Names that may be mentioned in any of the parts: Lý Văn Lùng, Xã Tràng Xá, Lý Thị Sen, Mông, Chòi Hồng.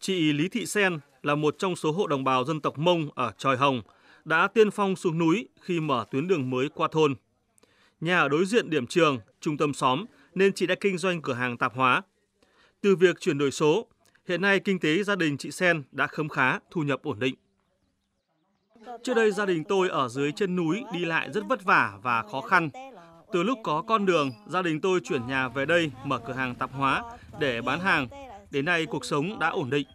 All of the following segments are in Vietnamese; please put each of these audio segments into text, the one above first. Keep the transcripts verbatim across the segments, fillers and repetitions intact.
Chị Lý Thị Sen là một trong số hộ đồng bào dân tộc Mông ở Chòi Hồng đã tiên phong xuống núi khi mở tuyến đường mới qua thôn. Nhà ở đối diện điểm trường, trung tâm xóm nên chị đã kinh doanh cửa hàng tạp hóa. Từ việc chuyển đổi số, hiện nay kinh tế gia đình chị Sen đã khấm khá, thu nhập ổn định. Trước đây gia đình tôi ở dưới chân núi đi lại rất vất vả và khó khăn. Từ lúc có con đường, gia đình tôi chuyển nhà về đây mở cửa hàng tạp hóa để bán hàng. Đến nay cuộc sống đã ổn định.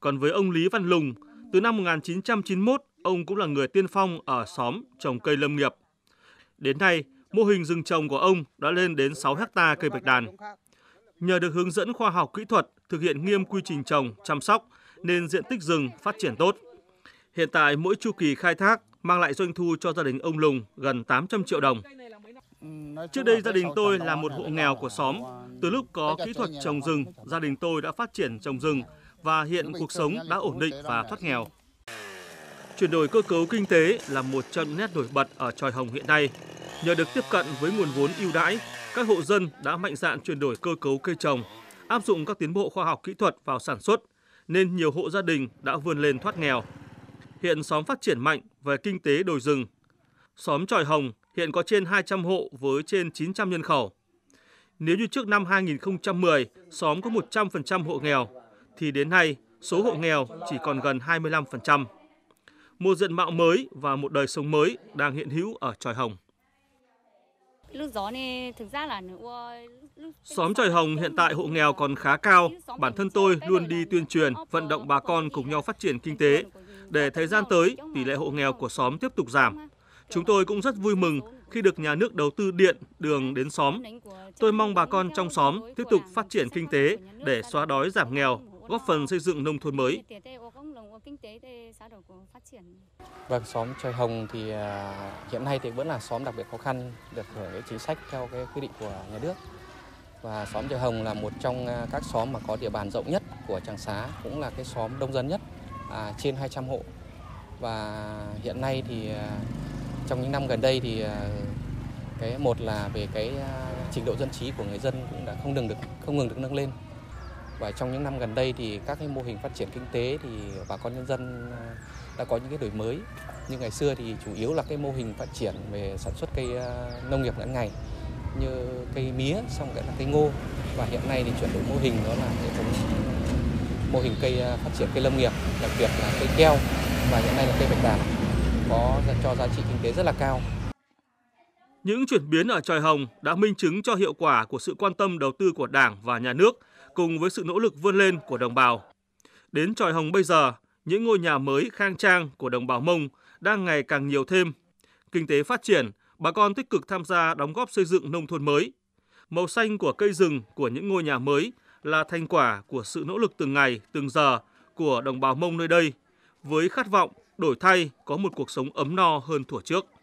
Còn với ông Lý Văn Lùng, từ năm một nghìn chín trăm chín mươi mốt, ông cũng là người tiên phong ở xóm trồng cây lâm nghiệp. Đến nay, mô hình rừng trồng của ông đã lên đến sáu héc ta cây bạch đàn. Nhờ được hướng dẫn khoa học kỹ thuật, thực hiện nghiêm quy trình trồng, chăm sóc, nên diện tích rừng phát triển tốt. Hiện tại, mỗi chu kỳ khai thác mang lại doanh thu cho gia đình ông Lùng gần tám trăm triệu đồng. Trước đây, gia đình tôi là một hộ nghèo của xóm. Từ lúc có kỹ thuật trồng rừng, gia đình tôi đã phát triển trồng rừng và hiện cuộc sống đã ổn định và thoát nghèo. Chuyển đổi cơ cấu kinh tế là một trong những nét nổi bật ở Chòi Hồng hiện nay. Nhờ được tiếp cận với nguồn vốn ưu đãi, các hộ dân đã mạnh dạn chuyển đổi cơ cấu cây trồng, áp dụng các tiến bộ khoa học kỹ thuật vào sản xuất, nên nhiều hộ gia đình đã vươn lên thoát nghèo. Hiện xóm phát triển mạnh về kinh tế đồi rừng. Xóm Chòi Hồng hiện có trên hai trăm hộ với trên chín trăm nhân khẩu. Nếu như trước năm hai nghìn không trăm mười, xóm có một trăm phần trăm hộ nghèo, thì đến nay số hộ nghèo chỉ còn gần hai mươi lăm phần trăm. Một diện mạo mới và một đời sống mới đang hiện hữu ở Chòi Hồng. Xóm Chòi Hồng hiện tại hộ nghèo còn khá cao. Bản thân tôi luôn đi tuyên truyền, vận động bà con cùng nhau phát triển kinh tế. Để thời gian tới, tỷ lệ hộ nghèo của xóm tiếp tục giảm. Chúng tôi cũng rất vui mừng khi được nhà nước đầu tư điện, đường đến xóm. Tôi mong bà con trong xóm tiếp tục phát triển kinh tế để xóa đói giảm nghèo, góp phần xây dựng nông thôn mới. Vâng, xóm Chòi Hồng thì hiện nay thì vẫn là xóm đặc biệt khó khăn, được hưởng cái chính sách theo cái quy định của nhà nước. Và xóm Chòi Hồng là một trong các xóm mà có địa bàn rộng nhất của Tràng Xá, cũng là cái xóm đông dân nhất, à, trên hai trăm hộ. Và hiện nay thì trong những năm gần đây thì cái một là về cái trình độ dân trí của người dân cũng đã không ngừng được không ngừng được nâng lên. Và trong những năm gần đây thì các cái mô hình phát triển kinh tế thì bà con nhân dân đã có những cái đổi mới. Như ngày xưa thì chủ yếu là cái mô hình phát triển về sản xuất cây nông nghiệp ngắn ngày như cây mía, xong cái là cây ngô, và hiện nay thì chuyển đổi mô hình đó là hệ thống mô hình cây phát triển cây lâm nghiệp, đặc biệt là cây keo và hiện nay là cây bạch đàn, có cho giá trị kinh tế rất là cao. Những chuyển biến ở Chòi Hồng đã minh chứng cho hiệu quả của sự quan tâm đầu tư của Đảng và Nhà nước, cùng với sự nỗ lực vươn lên của đồng bào. Đến Chòi Hồng bây giờ, những ngôi nhà mới khang trang của đồng bào Mông đang ngày càng nhiều thêm. Kinh tế phát triển, bà con tích cực tham gia đóng góp xây dựng nông thôn mới. Màu xanh của cây rừng của những ngôi nhà mới là thành quả của sự nỗ lực từng ngày, từng giờ của đồng bào Mông nơi đây, với khát vọng đổi thay có một cuộc sống ấm no hơn thuở trước.